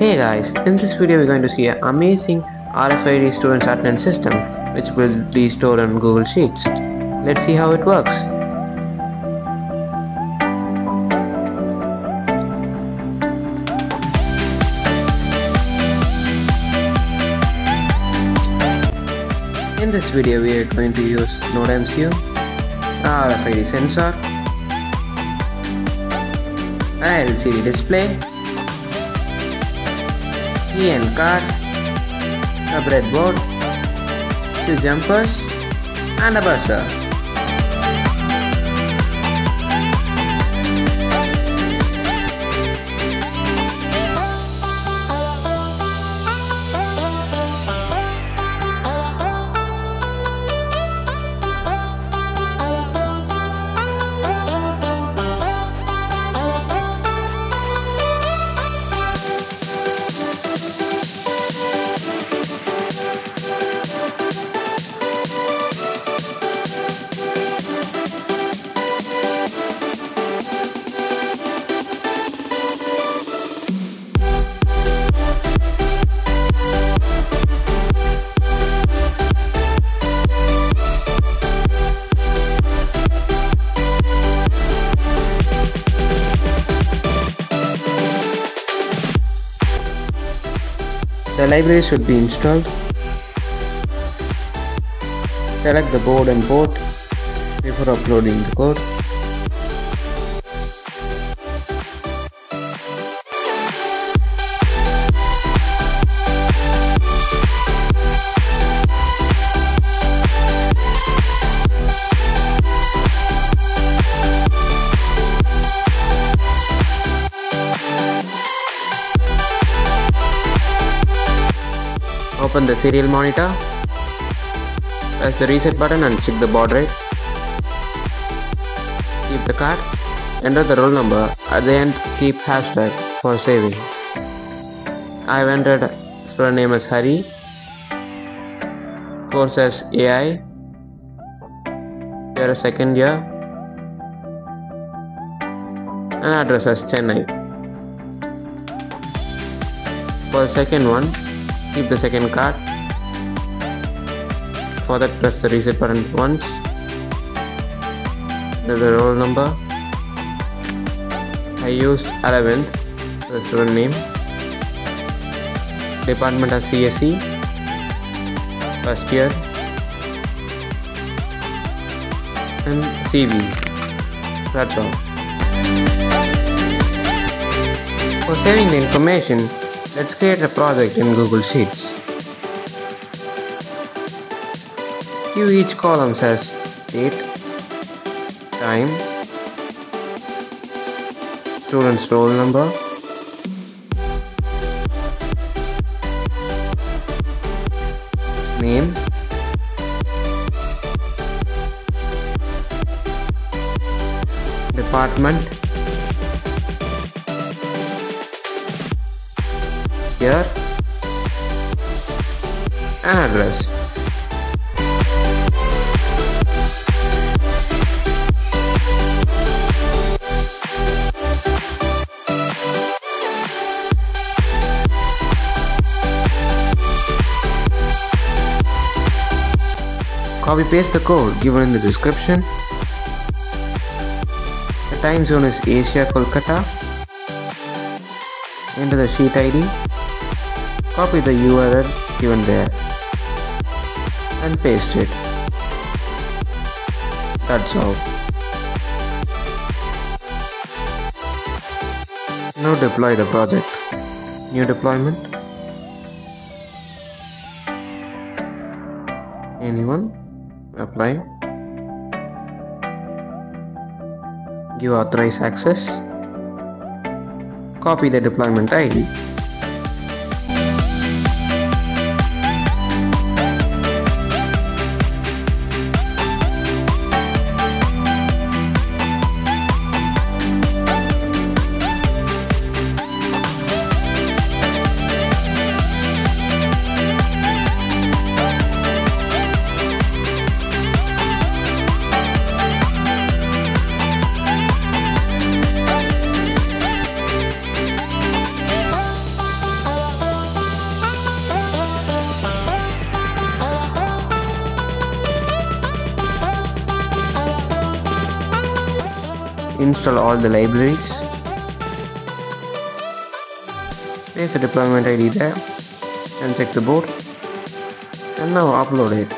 Hey guys, in this video we're going to see an amazing RFID student attendance system which will be stored on Google Sheets. Let's see how it works. In this video we are going to use NodeMCU, RFID sensor, an LCD display, key and card, a breadboard, two jumpers and a buzzer. The library should be installed. Select the board and port before uploading the code. Open the serial monitor, press the reset button and check the baud rate. Keep the card, enter the roll number, at the end keep hashtag for saving. I have entered student name as Hari, course as AI, year 2nd year and address as Chennai. For the second one, keep the second card. For that, press the reset button once. There's the roll number. I used 11th for the student name. Department as CSE. First year. And CV. That's all. For saving the information, let's create a project in Google Sheets. Give each column as date, time, student's roll number, name, department, year and address. Copy paste the code given in the description. The time zone is Asia, Kolkata. Enter the sheet ID. Copy the URL given there and paste it. That's all. Now deploy the project. New deployment. Anyone? Apply. Give authorized access. Copy the deployment ID. Install all the libraries. Paste the deployment ID there and check the boot. And now upload it.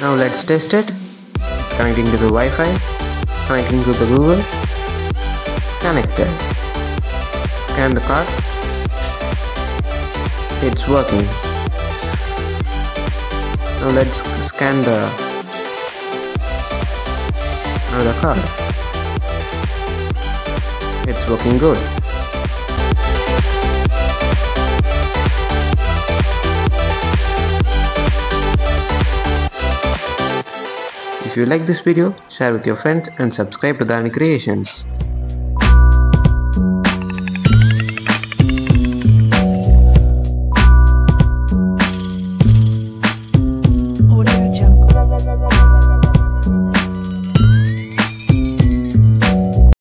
Now let's test it. It's connecting to the Wi-Fi, connecting to the Google, connected. Scan the card. It's working. Now let's scan the card. It's working good. If you like this video, share with your friends and subscribe to Dharani Creations.